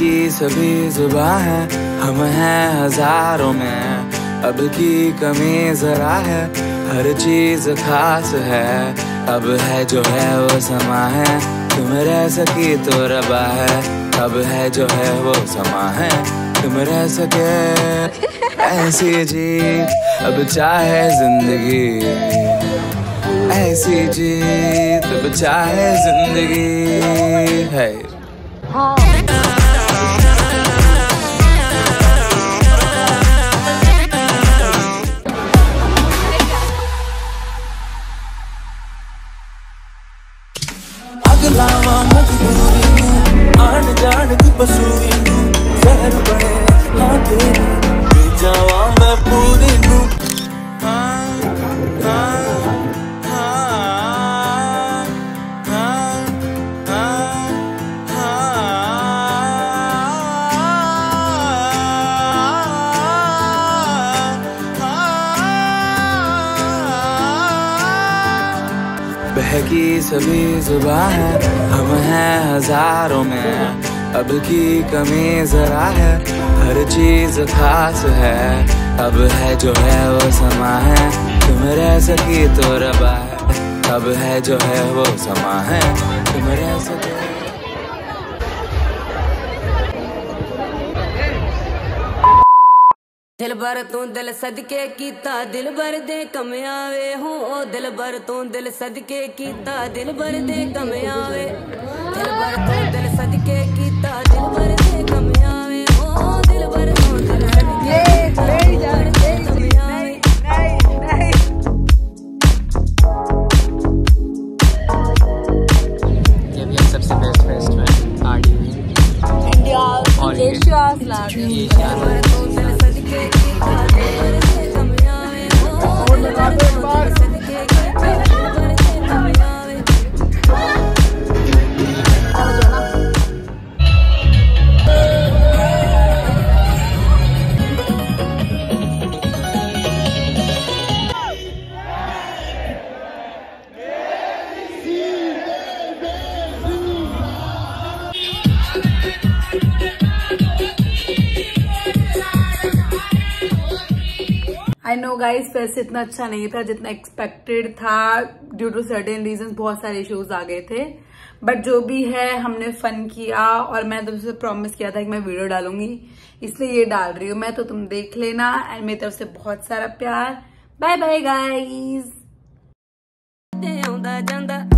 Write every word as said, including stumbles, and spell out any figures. की सभी जुबां है, हम हैं हजारों में अब की कमी जरा है, हर चीज खास है अब है जो है वो समा है, तुम रह सकी तो रबा है अब है जो है वो समा है, तुम रह सके ऐसी जी अब चाहे जिंदगी, ऐसी जी तब चाहे जिंदगी है। बहकी सभी जुबां है, हम हैं हजारों में अब की कमी जरा है, हर चीज खास है अब है जो है वो समा है, तुम रह सकी तो रबा है अब है जो है वो समा है, तुम रह सके। दिलबर तू दिल सदके कीता दिलबर दे कम आवे हूं, ओ दिलबर तू दिल सदके कीता दिलबर दे कम आवे, दिलबर तू दिल सदके कीता दिलबर दे कम आवे, ओ दिलबर तू दिल सदके कीता दिलबर दे कम आवे। ये भी सबसे बेस्ट फेस्ट में आरडी इंडिया और एशिया स्लावी आई नो गाइज फेस्ट इतना अच्छा नहीं था जितना एक्सपेक्टेड था, ड्यू टू सर्टेन रीजन बहुत सारे इश्यूज आ गए थे, बट जो भी है हमने फन किया और मैं तुमसे प्रॉमिस किया था कि मैं वीडियो डालूंगी इसलिए ये डाल रही हूँ मैं, तो तुम देख लेना एंड मेरी तरफ से बहुत सारा प्यार, बाय बाय गाइज।